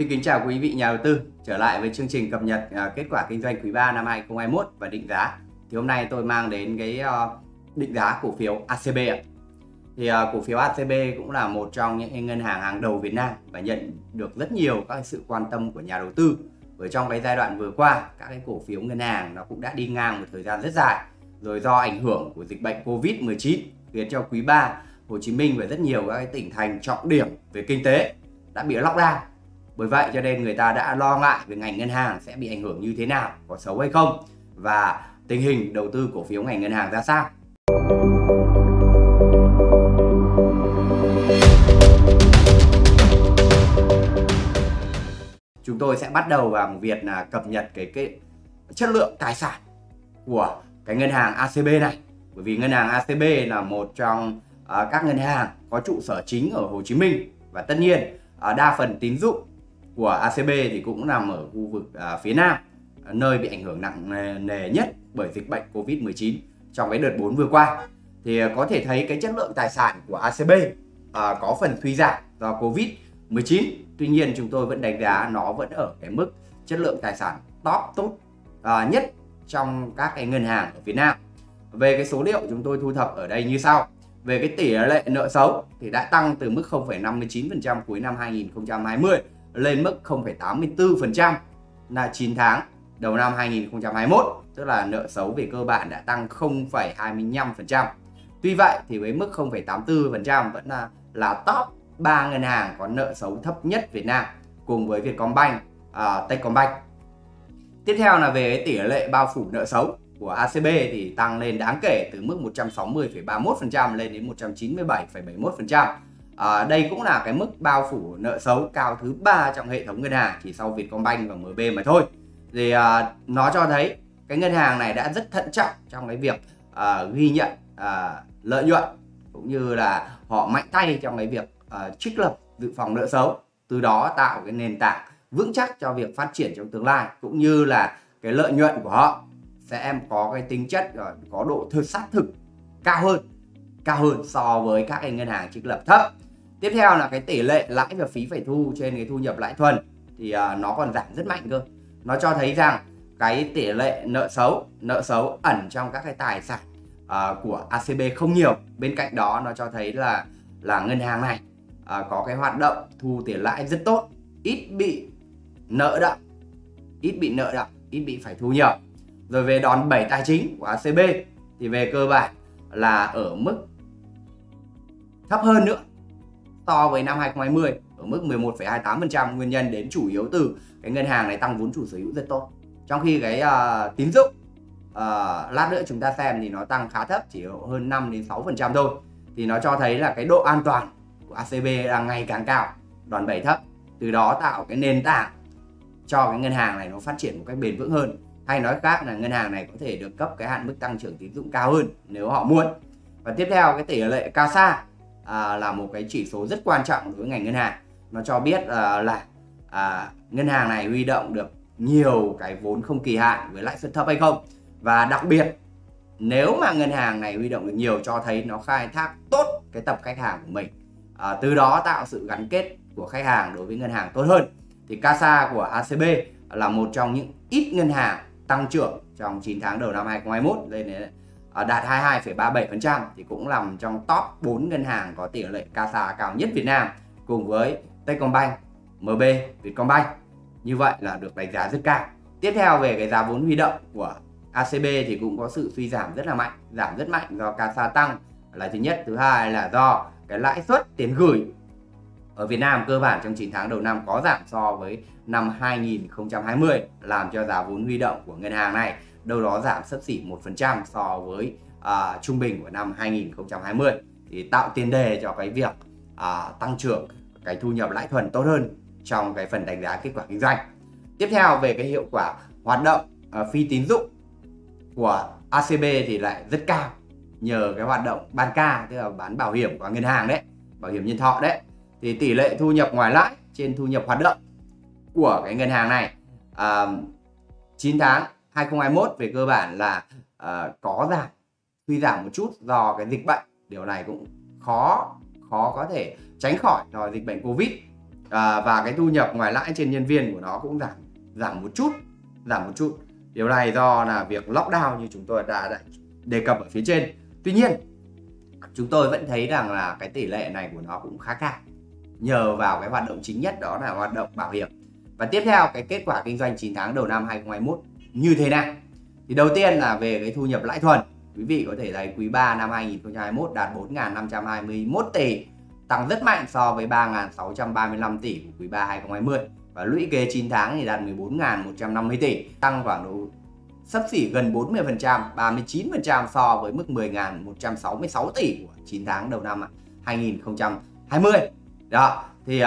Xin kính chào quý vị nhà đầu tư, trở lại với chương trình cập nhật kết quả kinh doanh quý 3 năm 2021 và định giá. Thì hôm nay tôi mang đến cái định giá cổ phiếu ACB. Thì cổ phiếu ACB cũng là một trong những ngân hàng hàng đầu Việt Nam và nhận được rất nhiều các sự quan tâm của nhà đầu tư. Bởi trong cái giai đoạn vừa qua, các cái cổ phiếu ngân hàng nó cũng đã đi ngang một thời gian rất dài. Rồi do ảnh hưởng của dịch bệnh Covid-19 khiến cho quý 3 Hồ Chí Minh và rất nhiều các cái tỉnh thành trọng điểm về kinh tế đã bị lockdown. Bởi vậy cho nên người ta đã lo ngại về ngành ngân hàng sẽ bị ảnh hưởng như thế nào, có xấu hay không và tình hình đầu tư cổ phiếu ngành ngân hàng ra sao. Chúng tôi sẽ bắt đầu vào một việc là cập nhật cái chất lượng tài sản của cái ngân hàng ACB này. Bởi vì ngân hàng ACB là một trong các ngân hàng có trụ sở chính ở Hồ Chí Minh và tất nhiên đa phần tín dụng của ACB thì cũng nằm ở khu vực phía Nam, nơi bị ảnh hưởng nặng nề nhất bởi dịch bệnh Covid-19 trong cái đợt 4 vừa qua. Thì có thể thấy cái chất lượng tài sản của ACB có phần suy giảm do Covid-19. Tuy nhiên chúng tôi vẫn đánh giá nó vẫn ở cái mức chất lượng tài sản top tốt nhất trong các cái ngân hàng ở Việt Nam. Về cái số liệu chúng tôi thu thập ở đây như sau. Về cái tỷ lệ nợ xấu thì đã tăng từ mức 0,59% cuối năm 2020 lên mức 0,84% là 9 tháng đầu năm 2021, tức là nợ xấu về cơ bản đã tăng 0,25%. Tuy vậy thì với mức 0,84% vẫn là top 3 ngân hàng có nợ xấu thấp nhất Việt Nam cùng với Vietcombank, Techcombank. Tiếp theo là về tỷ lệ bao phủ nợ xấu của ACB thì tăng lên đáng kể từ mức 160,31% lên đến 197,71%. Đây cũng là cái mức bao phủ nợ xấu cao thứ 3 trong hệ thống ngân hàng, chỉ sau Vietcombank và MB mà thôi. Thì nó cho thấy cái ngân hàng này đã rất thận trọng trong cái việc ghi nhận lợi nhuận, cũng như là họ mạnh tay trong cái việc trích lập dự phòng nợ xấu, từ đó tạo cái nền tảng vững chắc cho việc phát triển trong tương lai, cũng như là cái lợi nhuận của họ sẽ có cái tính chất có độ xác thực cao hơn so với các cái ngân hàng trích lập thấp. Tiếp theo là cái tỷ lệ lãi và phí phải thu trên cái thu nhập lãi thuần thì nó còn giảm rất mạnh cơ. Nó cho thấy rằng cái tỷ lệ nợ xấu ẩn trong các cái tài sản của ACB không nhiều. Bên cạnh đó nó cho thấy là ngân hàng này có cái hoạt động thu tiền lãi rất tốt, ít bị nợ đọng, ít bị phải thu nhiều. Rồi về đòn bẩy tài chính của ACB thì về cơ bản là ở mức thấp hơn nữa so với năm 2020, ở mức 11,28%. Nguyên nhân đến chủ yếu từ cái ngân hàng này tăng vốn chủ sở hữu rất tốt, trong khi cái tín dụng lát nữa chúng ta xem thì nó tăng khá thấp, chỉ hơn 5 đến 6% thôi. Thì nó cho thấy là cái độ an toàn của ACB đang ngày càng cao, đòn bẩy thấp, từ đó tạo cái nền tảng cho cái ngân hàng này nó phát triển một cách bền vững hơn. Hay nói khác là ngân hàng này có thể được cấp cái hạn mức tăng trưởng tín dụng cao hơn nếu họ muốn. Và tiếp theo cái tỷ lệ CASA là một cái chỉ số rất quan trọng đối với ngành ngân hàng. Nó cho biết là ngân hàng này huy động được nhiều cái vốn không kỳ hạn với lãi suất thấp hay không. Và đặc biệt nếu mà ngân hàng này huy động được nhiều cho thấy nó khai thác tốt cái tập khách hàng của mình. Từ đó tạo sự gắn kết của khách hàng đối với ngân hàng tốt hơn. Thì CASA của ACB là một trong những ít ngân hàng tăng trưởng trong 9 tháng đầu năm 2021 lên đến đạt 22,37%, thì cũng nằm trong top 4 ngân hàng có tỷ lệ CASA cao nhất Việt Nam cùng với Techcombank, MB, Vietcombank. Như vậy là được đánh giá rất cao. Tiếp theo về cái giá vốn huy động của ACB thì cũng có sự suy giảm rất là mạnh, giảm rất mạnh do CASA tăng là thứ nhất, thứ hai là do cái lãi suất tiền gửi ở Việt Nam cơ bản trong 9 tháng đầu năm có giảm so với năm 2020, làm cho giá vốn huy động của ngân hàng này đâu đó giảm xấp xỉ 1% so với trung bình của năm 2020, thì tạo tiền đề cho cái việc tăng trưởng cái thu nhập lãi thuần tốt hơn trong cái phần đánh giá kết quả kinh doanh. Tiếp theo về cái hiệu quả hoạt động phi tín dụng của ACB thì lại rất cao, nhờ cái hoạt động bán ca, tức là bán bảo hiểm của ngân hàng đấy, bảo hiểm nhân thọ đấy. Thì tỷ lệ thu nhập ngoài lãi trên thu nhập hoạt động của cái ngân hàng này 9 tháng 2021 về cơ bản là có giảm, tuy giảm một chút do cái dịch bệnh. Điều này cũng khó có thể tránh khỏi do dịch bệnh Covid. và cái thu nhập ngoài lãi trên nhân viên của nó cũng giảm một chút. Điều này do là việc lockdown như chúng tôi đã đề cập ở phía trên. Tuy nhiên chúng tôi vẫn thấy rằng là cái tỷ lệ này của nó cũng khá cao, nhờ vào cái hoạt động chính nhất đó là hoạt động bảo hiểm. Và tiếp theo cái kết quả kinh doanh 9 tháng đầu năm 2021 như thế nào? Thì đầu tiên là về cái thu nhập lãi thuần. Quý vị có thể thấy quý 3 năm 2021 đạt 4.521 tỷ, tăng rất mạnh so với 3.635 tỷ của quý 3 2020. Và lũy kế 9 tháng thì đạt 14.150 tỷ, tăng khoảng độ xấp xỉ gần 40%, 39% so với mức 10.166 tỷ của 9 tháng đầu năm 2020. Đó, thì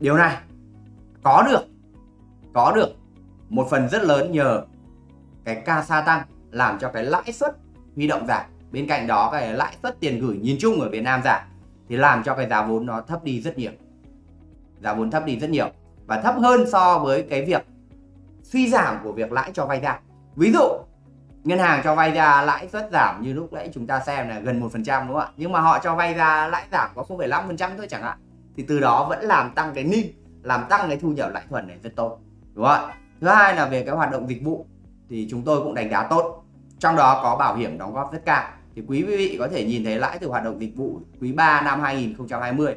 điều này có được một phần rất lớn nhờ cái CASA tăng, làm cho cái lãi suất huy động giảm. Bên cạnh đó cái lãi suất tiền gửi nhìn chung ở Việt Nam giảm, thì làm cho cái giá vốn nó thấp đi rất nhiều. Giá vốn thấp đi rất nhiều và thấp hơn so với cái việc suy giảm của việc lãi cho vay ra. Ví dụ ngân hàng cho vay ra lãi suất giảm như lúc nãy chúng ta xem là gần 1%, đúng không ạ? Nhưng mà họ cho vay ra lãi giảm có 0,5% thôi chẳng hạn. Thì từ đó vẫn làm tăng cái NIM, làm tăng cái thu nhập lãi thuần này rất tốt, đúng không ạ? Thứ hai là về cái hoạt động dịch vụ thì chúng tôi cũng đánh giá tốt. Trong đó có bảo hiểm đóng góp rất cao. Thì quý vị có thể nhìn thấy lãi từ hoạt động dịch vụ quý 3 năm 2020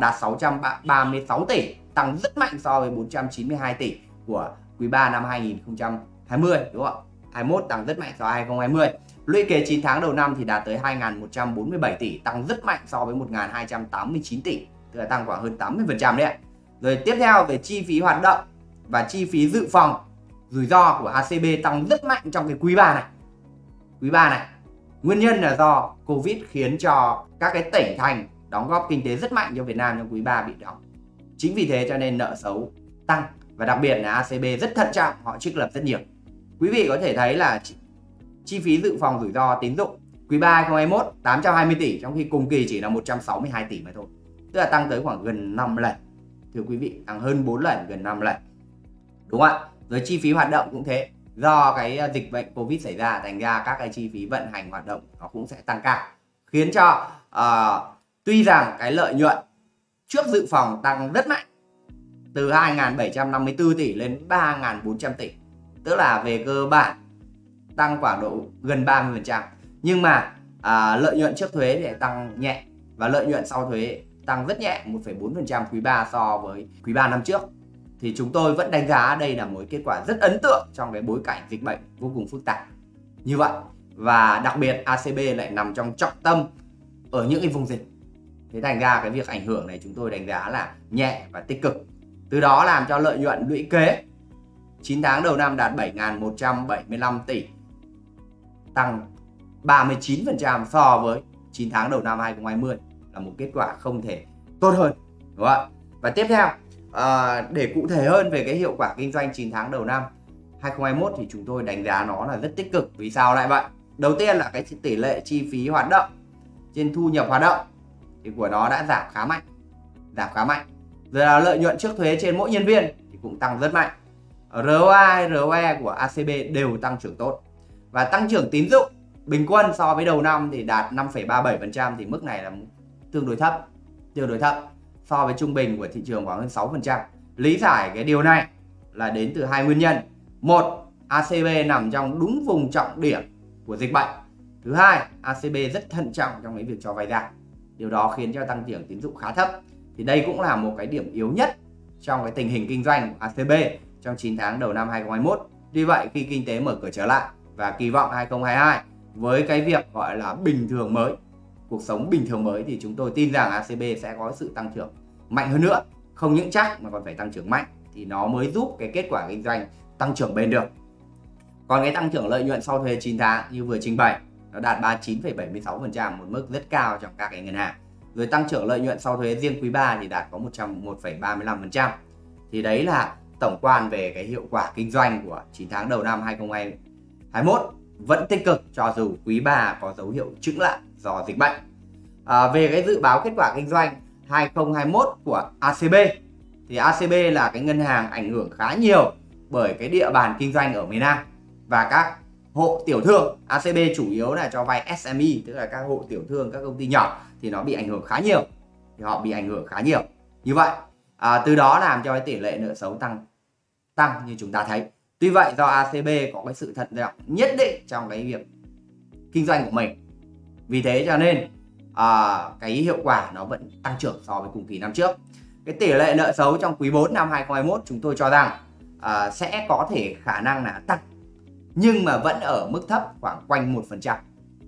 đạt 636 tỷ, tăng rất mạnh so với 492 tỷ của quý 3 năm 2020, đúng không ạ? 21 tăng rất mạnh so với 2020. Lũy kế 9 tháng đầu năm thì đạt tới 2.147 tỷ, tăng rất mạnh so với 1.289 tỷ, tức là tăng khoảng hơn 80% đấy. Rồi tiếp theo về chi phí hoạt động và chi phí dự phòng rủi ro của ACB tăng rất mạnh trong cái quý 3 này. Nguyên nhân là do Covid khiến cho các cái tỉnh thành đóng góp kinh tế rất mạnh cho Việt Nam trong quý 3 bị đóng. Chính vì thế cho nên nợ xấu tăng và đặc biệt là ACB rất thận trọng, họ trích lập rất nhiều. Quý vị có thể thấy là chi phí dự phòng rủi ro tín dụng quý 3 2021 820 tỷ trong khi cùng kỳ chỉ là 162 tỷ mà thôi. Tức là tăng tới khoảng gần 5 lần. Thưa quý vị, tăng hơn 4 lần, gần 5 lần. Đúng không ạ? Rồi chi phí hoạt động cũng thế. Do cái dịch bệnh Covid xảy ra, thành ra các cái chi phí vận hành hoạt động nó cũng sẽ tăng cao. Khiến cho tuy rằng cái lợi nhuận trước dự phòng tăng rất mạnh, từ 2.754 tỷ lên 3.400 tỷ. Tức là về cơ bản tăng khoảng độ gần 30%. Nhưng mà lợi nhuận trước thuế thì tăng nhẹ và lợi nhuận sau thuế tăng rất nhẹ, 1,4% quý 3 so với quý 3 năm trước. Thì chúng tôi vẫn đánh giá đây là một kết quả rất ấn tượng trong cái bối cảnh dịch bệnh vô cùng phức tạp như vậy. Và đặc biệt ACB lại nằm trong trọng tâm ở những cái vùng dịch. Thế thành ra cái việc ảnh hưởng này chúng tôi đánh giá là nhẹ và tích cực. Từ đó làm cho lợi nhuận lũy kế 9 tháng đầu năm đạt 7.175 tỷ, tăng 39% so với 9 tháng đầu năm 2020, là một kết quả không thể tốt hơn, đúng không ạ? Và tiếp theo, để cụ thể hơn về cái hiệu quả kinh doanh 9 tháng đầu năm 2021 thì chúng tôi đánh giá nó là rất tích cực. Vì sao lại vậy? Đầu tiên là cái tỷ lệ chi phí hoạt động trên thu nhập hoạt động thì của nó đã giảm khá mạnh. Rồi là lợi nhuận trước thuế trên mỗi nhân viên thì cũng tăng rất mạnh. ROI, ROE của ACB đều tăng trưởng tốt. Và tăng trưởng tín dụng bình quân so với đầu năm thì đạt 5,37%, thì mức này là tương đối thấp so với trung bình của thị trường khoảng hơn 6%. Lý giải cái điều này là đến từ hai nguyên nhân. Một, ACB nằm trong đúng vùng trọng điểm của dịch bệnh. Thứ hai, ACB rất thận trọng trong cái việc cho vay ra. Điều đó khiến cho tăng trưởng tín dụng khá thấp. Thì đây cũng là một cái điểm yếu nhất trong cái tình hình kinh doanh của ACB trong 9 tháng đầu năm 2021. Tuy vậy khi kinh tế mở cửa trở lại và kỳ vọng 2022 với cái việc gọi là bình thường mới, cuộc sống bình thường mới, thì chúng tôi tin rằng ACB sẽ có sự tăng trưởng mạnh hơn nữa. Không những chắc mà còn phải tăng trưởng mạnh thì nó mới giúp cái kết quả kinh doanh tăng trưởng bền được. Còn cái tăng trưởng lợi nhuận sau thuế 9 tháng như vừa trình bày nó đạt 39,76%, một mức rất cao trong các cái ngân hàng. Rồi tăng trưởng lợi nhuận sau thuế riêng quý 3 thì đạt có 101,35%. Thì đấy là tổng quan về cái hiệu quả kinh doanh của 9 tháng đầu năm 2021 vẫn tích cực cho dù quý 3 có dấu hiệu chững lại do dịch bệnh. Về cái dự báo kết quả kinh doanh 2021 của ACB thì ACB là cái ngân hàng ảnh hưởng khá nhiều bởi cái địa bàn kinh doanh ở miền Nam và các hộ tiểu thương. ACB chủ yếu là cho vay SME, tức là các hộ tiểu thương, các công ty nhỏ thì nó bị ảnh hưởng khá nhiều. Như vậy từ đó làm cho cái tỷ lệ nợ xấu tăng như chúng ta thấy. Tuy vậy do ACB có cái sự thận trọng nhất định trong cái việc kinh doanh của mình, vì thế cho nên cái hiệu quả nó vẫn tăng trưởng so với cùng kỳ năm trước. Cái tỷ lệ nợ xấu trong quý 4 năm 2021 chúng tôi cho rằng sẽ có thể khả năng là tăng, nhưng mà vẫn ở mức thấp khoảng quanh 1%.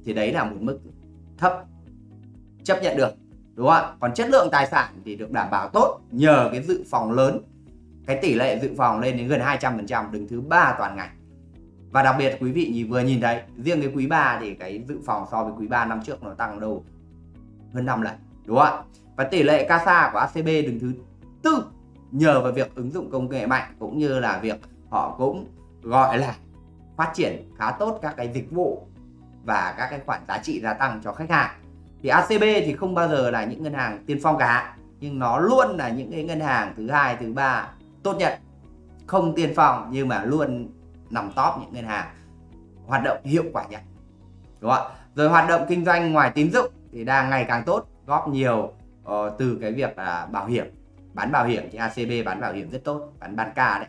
Thì đấy là một mức thấp chấp nhận được, đúng không ạ? Còn chất lượng tài sản thì được đảm bảo tốt nhờ cái dự phòng lớn, cái tỷ lệ dự phòng lên đến gần 200%, đứng thứ 3 toàn ngành. Và đặc biệt quý vị vừa nhìn thấy, riêng cái quý 3 thì cái dự phòng so với quý 3 năm trước nó tăng đâu hơn 5 lần, đúng không ạ? Và tỷ lệ CASA của ACB đứng thứ 4 nhờ vào việc ứng dụng công nghệ mạnh, cũng như là việc họ cũng gọi là phát triển khá tốt các cái dịch vụ và các cái khoản giá trị gia tăng cho khách hàng. Thì ACB thì không bao giờ là những ngân hàng tiên phong cả, nhưng nó luôn là những cái ngân hàng thứ hai, thứ ba tốt nhất, không tiên phong nhưng mà luôn nằm top những ngân hàng hoạt động hiệu quả nhất, đúng không? Rồi hoạt động kinh doanh ngoài tín dụng thì đang ngày càng tốt, góp nhiều từ cái việc là bảo hiểm, bán bảo hiểm thì ACB bán bảo hiểm rất tốt, bán banca đấy,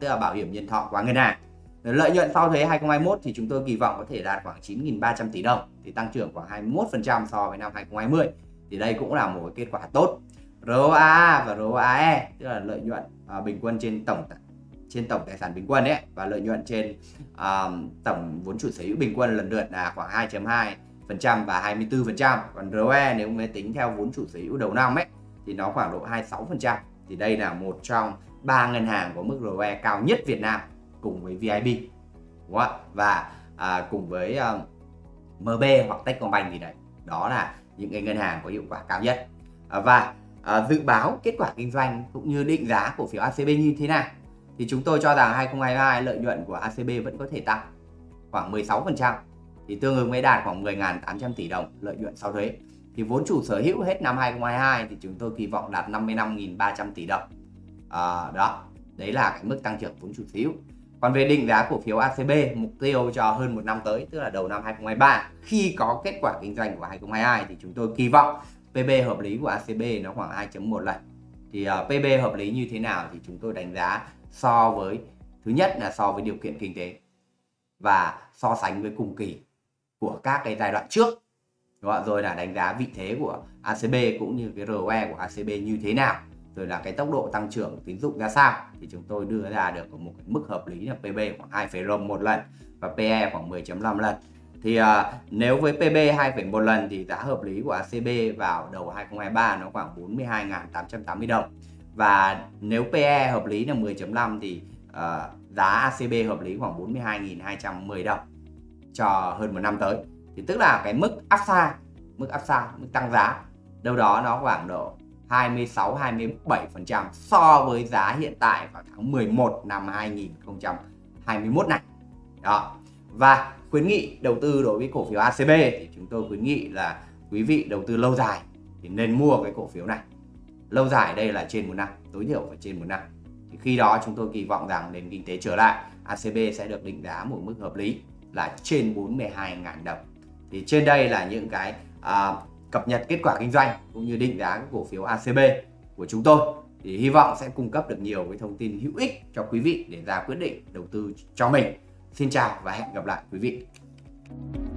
tức là bảo hiểm nhân thọ qua ngân hàng. Rồi lợi nhuận sau thuế 2021 thì chúng tôi kỳ vọng có thể đạt khoảng 9.300 tỷ đồng, thì tăng trưởng khoảng 21% so với năm 2020, thì đây cũng là một kết quả tốt. ROA và ROE tức là lợi nhuận bình quân trên tổng tài sản bình quân ấy, và lợi nhuận trên tổng vốn chủ sở hữu bình quân lần lượt là khoảng 2.2% và 24%. Còn ROE nếu mới tính theo vốn chủ sở hữu đầu năm ấy thì nó khoảng độ 26%. Thì đây là một trong 3 ngân hàng có mức ROE cao nhất Việt Nam cùng với VIB, đúng không? Và cùng với MB hoặc Techcombank gì đấy. Đó là những cái ngân hàng có hiệu quả cao nhất. Dự báo kết quả kinh doanh cũng như định giá cổ phiếu ACB như thế nào, thì chúng tôi cho rằng 2022 lợi nhuận của ACB vẫn có thể tăng khoảng 16%, thì tương ứng với đạt khoảng 10.800 tỷ đồng lợi nhuận sau thuế. Thì vốn chủ sở hữu hết năm 2022 thì chúng tôi kỳ vọng đạt 55.300 tỷ đồng. Đấy là cái mức tăng trưởng vốn chủ sở hữu. Còn về định giá cổ phiếu ACB, mục tiêu cho hơn một năm tới, tức là đầu năm 2023, khi có kết quả kinh doanh của 2022 thì chúng tôi kỳ vọng PB hợp lý của ACB nó khoảng 2.1 lần. Thì PB hợp lý như thế nào thì chúng tôi đánh giá so với, thứ nhất là so với điều kiện kinh tế và so sánh với cùng kỳ của các cái giai đoạn trước, đúng không? Rồi là đánh giá vị thế của ACB cũng như cái ROE của ACB như thế nào, rồi là cái tốc độ tăng trưởng tín dụng ra sao, thì chúng tôi đưa ra được một cái mức hợp lý là PB khoảng 2,1 lần và PE khoảng 10.5 lần. Thì nếu với PB 2,1 lần thì giá hợp lý của ACB vào đầu 2023 nó khoảng 42.880 đồng. Và nếu PE hợp lý là 10.5 thì giá ACB hợp lý khoảng 42.210 đồng cho hơn một năm tới. Thì tức là cái mức upside, mức tăng giá đâu đó nó khoảng độ 26-27% so với giá hiện tại vào tháng 11 năm 2021 này. Đó. Và khuyến nghị đầu tư đối với cổ phiếu ACB thì chúng tôi khuyến nghị là quý vị đầu tư lâu dài thì nên mua cái cổ phiếu này. Lâu dài đây là trên một năm, tối thiểu phải trên một năm. Thì khi đó chúng tôi kỳ vọng rằng nền kinh tế trở lại, ACB sẽ được định giá một mức hợp lý là trên 42.000 đồng. Thì trên đây là những cái cập nhật kết quả kinh doanh cũng như định giá cổ phiếu ACB của chúng tôi. Thì hy vọng sẽ cung cấp được nhiều cái thông tin hữu ích cho quý vị để ra quyết định đầu tư cho mình. Xin chào và hẹn gặp lại quý vị.